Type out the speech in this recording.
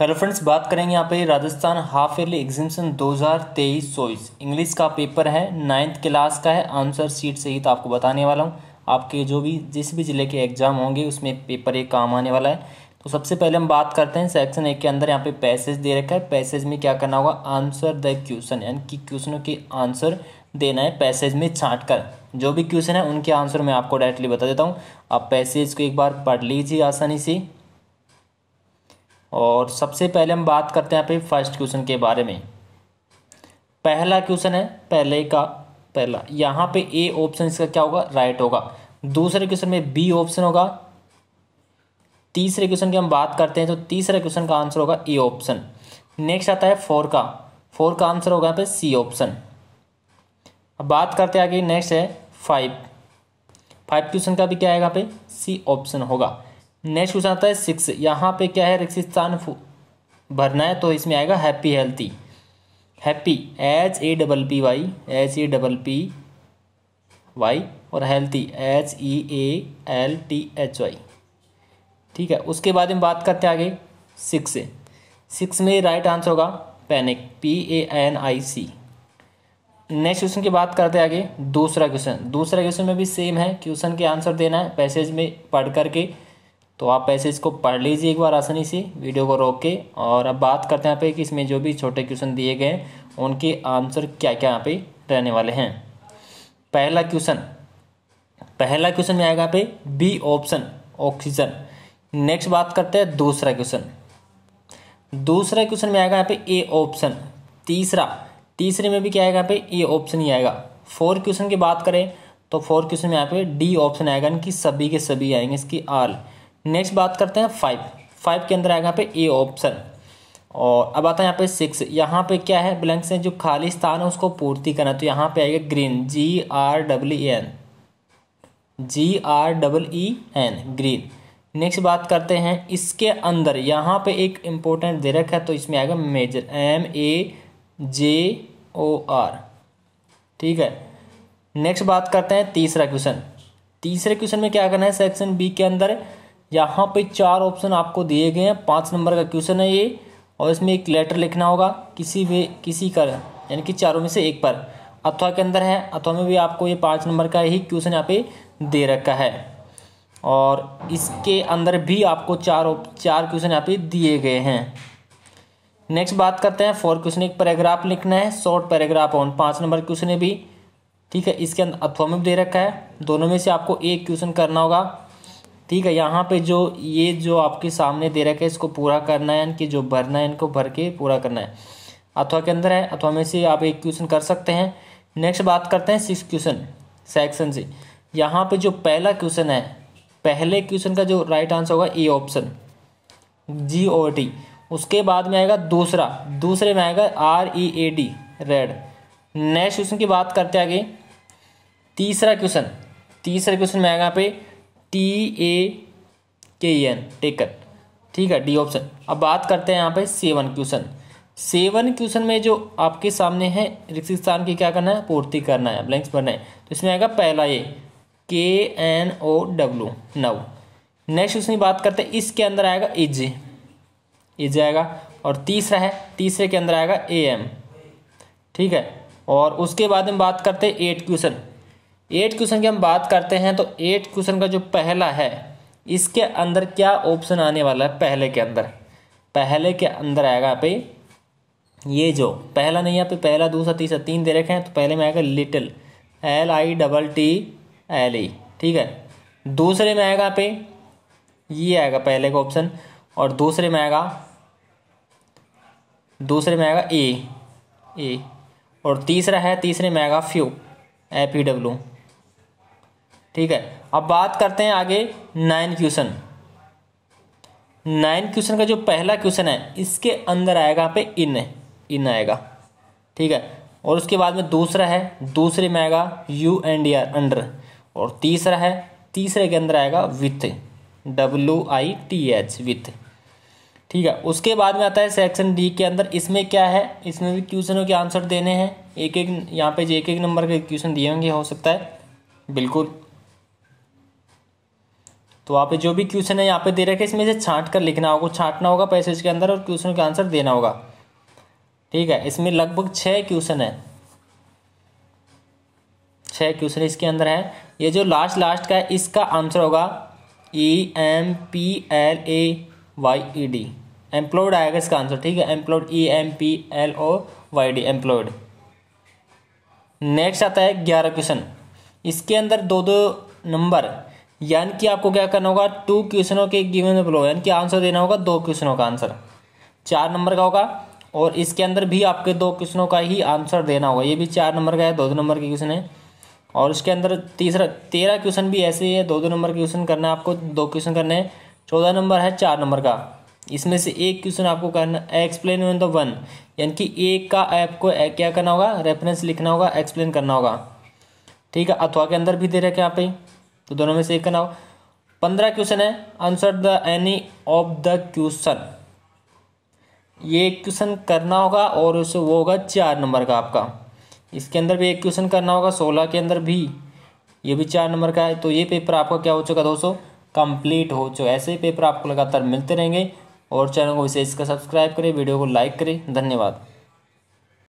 Hello friends, बात करेंगे यहाँ पे Rajasthan half yearly examination 2023-24 English का पेपर है, 9th क्लास का है। आंसर शीट सहित आपको बताने वाला हूँ। आपके जो भी जिस भी ज़िले के एग्ज़ाम होंगे उसमें पेपर एक काम आने वाला है। तो सबसे पहले हम बात करते हैं सेक्शन 1 के अंदर यहाँ पे पैसेज दे रखा है। पैसेज में क्या करना होगा, आंसर द क्वेश्चन, यानी कि क्वेश्चनों के आंसर देना है पैसेज में छाँट कर। जो भी क्वेश्चन है उनके आंसर मैं आपको डायरेक्टली बता देता हूँ। आप पैसेज को एक बार पढ़ लीजिए आसानी से। और सबसे पहले हम बात करते हैं यहाँ पे फर्स्ट क्वेश्चन के बारे में। पहला क्वेश्चन है, पहले का पहला, यहाँ पे ए ऑप्शन इसका क्या होगा, राइट होगा। दूसरे क्वेश्चन में बी ऑप्शन होगा। तीसरे क्वेश्चन की हम बात करते हैं तो तीसरे क्वेश्चन का आंसर होगा ए ऑप्शन। नेक्स्ट आता है 4 का आंसर होगा यहाँ पे सी ऑप्शन। अब बात करते हैं आगे, नेक्स्ट है 5 क्वेश्चन का भी क्या है यहाँ पे, सी ऑप्शन होगा। नेक्स्ट क्वेश्चन आता है 6, यहाँ पे क्या है, रिक्तस्थान भरना है तो इसमें आएगा हैप्पी हेल्थी। हैप्पी HAPPY और हेल्थी HEALTHY, ठीक है। उसके बाद हम बात करते हैं आगे 6 में राइट आंसर होगा पैनिक, PANIC। नेक्स्ट क्वेश्चन की बात करते हैं आगे, दूसरा क्वेश्चन में भी सेम है, क्वेश्चन के आंसर देना है पैसेज में पढ़ करके। तो आप पैसेज को पढ़ लीजिए एक बार आसानी से, वीडियो को रोक के। और अब बात करते हैं यहाँ पे कि इसमें जो भी छोटे क्वेश्चन दिए गए हैं उनके आंसर क्या क्या यहाँ पे रहने वाले हैं। पहला क्वेश्चन में आएगा यहाँ पे बी ऑप्शन, ऑक्सीजन। नेक्स्ट बात करते हैं दूसरा क्वेश्चन में आएगा यहाँ पे ए ऑप्शन। तीसरे में भी क्या आएगा यहाँ पे, ए ऑप्शन ही आएगा। 4 क्वेश्चन की बात करें तो 4 क्वेश्चन में यहाँ पे डी ऑप्शन आएगा, इनकी सभी के सभी आएंगे इसकी आल। नेक्स्ट बात करते हैं 5 के अंदर आएगा यहाँ पे ए ऑप्शन। और अब आता है यहाँ पे 6, यहाँ पे क्या है, ब्लैंक्स हैं, जो खाली स्थान है उसको पूर्ति करना, तो यहाँ पे आएगा ग्रीन, GREEN, ग्रीन। नेक्स्ट बात करते हैं इसके अंदर, यहाँ पे एक इम्पोर्टेंट दे रखा है तो इसमें आएगा मेजर, MAJOR, ठीक है। नेक्स्ट बात करते हैं तीसरे क्वेश्चन में क्या करना है, सेक्शन बी के अंदर यहाँ पे 4 ऑप्शन आपको दिए गए हैं। 5 नंबर का क्वेश्चन है ये, और इसमें एक लेटर लिखना होगा किसी का, यानी कि चारों में से एक पर। अथवा के अंदर है, अथवा में भी आपको ये 5 नंबर का ही क्वेश्चन यहाँ पे दे रखा है। और इसके अंदर भी आपको चार क्वेश्चन यहाँ पे दिए गए हैं। नेक्स्ट बात करते हैं 4 क्वेश्चन, एक पैराग्राफ लिखना है, short paragraph on, 5 number question है भी, ठीक है। इसके अंदर अथवा में भी दे रखा है, दोनों में से आपको एक क्वेश्चन करना होगा, ठीक है। यहाँ पे जो आपके सामने दे रखा है इसको पूरा करना है, यानी कि जो भरना है इनको भर के पूरा करना है। अथवा के अंदर है, अथवा में से आप एक क्वेश्चन कर सकते हैं। नेक्स्ट बात करते हैं 6 क्वेश्चन सेक्शन से। यहाँ पे जो पहला क्वेश्चन है, पहले क्वेश्चन का जो राइट आंसर होगा ए ऑप्शन, GOT। उसके बाद में आएगा दूसरे में आएगा READ, रेड। नेक्स्ट क्वेश्चन की बात करते हैं आगे, तीसरे क्वेश्चन में आएगा यहाँ पे TAKEN, टेकन, ठीक है, डी ऑप्शन। अब बात करते हैं यहाँ पे 7 क्वेश्चन में जो आपके सामने है, रिक्त स्थान की क्या करना है, पूर्ति करना है, ब्लैंक्स भरना है, तो इसमें आएगा पहला ये KNOW, नव। नेक्स्ट क्वेश्चन की बात करते हैं, इसके अंदर आएगा इज आएगा। और तीसरा है, तीसरे के अंदर आएगा AM, ठीक है। और उसके बाद हम बात करते हैं 8 क्वेश्चन की हम बात करते हैं तो 8 क्वेश्चन का जो पहला है, इसके अंदर क्या ऑप्शन आने वाला है, पहले के अंदर आएगा यहाँ पे ये जो पहला नहीं है, यहाँ पे पहला, दूसरा, तीसरा, 3 दे रखे हैं, तो पहले में आएगा लिटिल, LITTLE, ठीक है। दूसरे में आएगा यहाँ पे ये आएगा पहले का ऑप्शन, और दूसरे में आएगा ए, और तीसरे में आएगा फ्यू, FEW, ठीक है। अब बात करते हैं आगे 9 क्वेश्चन का जो पहला क्वेश्चन है, इसके अंदर आएगा यहाँ पे इन आएगा, ठीक है। और उसके बाद में दूसरा है, दूसरे में आएगा UNDR, अंडर। और तीसरा है, तीसरे के अंदर आएगा विथ, WITH, विथ, ठीक है। उसके बाद में आता है सेक्शन डी के अंदर, इसमें क्या है, इसमें भी क्वेश्चनों के आंसर देने हैं, एक यहाँ पे एक नंबर के क्वेश्चन दिए होंगे, हो सकता है बिल्कुल। तो वहाँ पे जो भी क्वेश्चन है यहाँ पे दे रखे, इसमें से छांट कर लिखना होगा, छांटना होगा पैसेज के अंदर और क्वेश्चन का आंसर देना होगा। ठीक है, इसमें लगभग 6 क्वेश्चन है, 6 क्वेश्चन इसके अंदर है। ये जो लास्ट का है इसका आंसर होगा EMPLAYED, एम्प्लॉयड आएगा इसका आंसर। ठीक है, एम्प्लॉयड EMPLOYD, एम्प्लॉयड। नेक्स्ट आता है 11 क्वेश्चन, इसके अंदर 2-2 नंबर, यानी कि आपको क्या करना होगा, 2 क्वेश्चनों के गिवन बिलो, यानी कि आंसर देना होगा 2 क्वेश्चनों का आंसर, 4 नंबर का होगा, और इसके अंदर भी आपके 2 क्वेश्चनों का ही आंसर देना होगा। ये भी 4 नंबर का है, 2-2 नंबर के क्वेश्चन है, और इसके अंदर 13 क्वेश्चन भी ऐसे ही है, 2-2 नंबर के क्वेश्चन करना है आपको, 2 क्वेश्चन करने हैं। 14 नंबर है 4 नंबर का, इसमें से एक क्वेश्चन आपको करना, एक्सप्लेन वन द वन, यानी कि एक का आपको क्या करना होगा, रेफरेंस लिखना होगा, एक्सप्लेन करना होगा। ठीक है, अथवा के अंदर भी दे रखे यहाँ पे, तो दोनों में से एक करना होगा। 15 क्वेश्चन है, answer the any of the question, ये क्वेश्चन करना होगा, और उसे वो होगा 4 नंबर का आपका, इसके अंदर भी एक क्वेश्चन करना होगा। 16 के अंदर भी, ये भी 4 नंबर का है। तो ये पेपर आपका क्या हो चुका दोस्तों, कंप्लीट हो चुका। ऐसे ही पेपर आपको लगातार मिलते रहेंगे, और चैनल को विशेष का सब्सक्राइब करें, वीडियो को लाइक करें। धन्यवाद।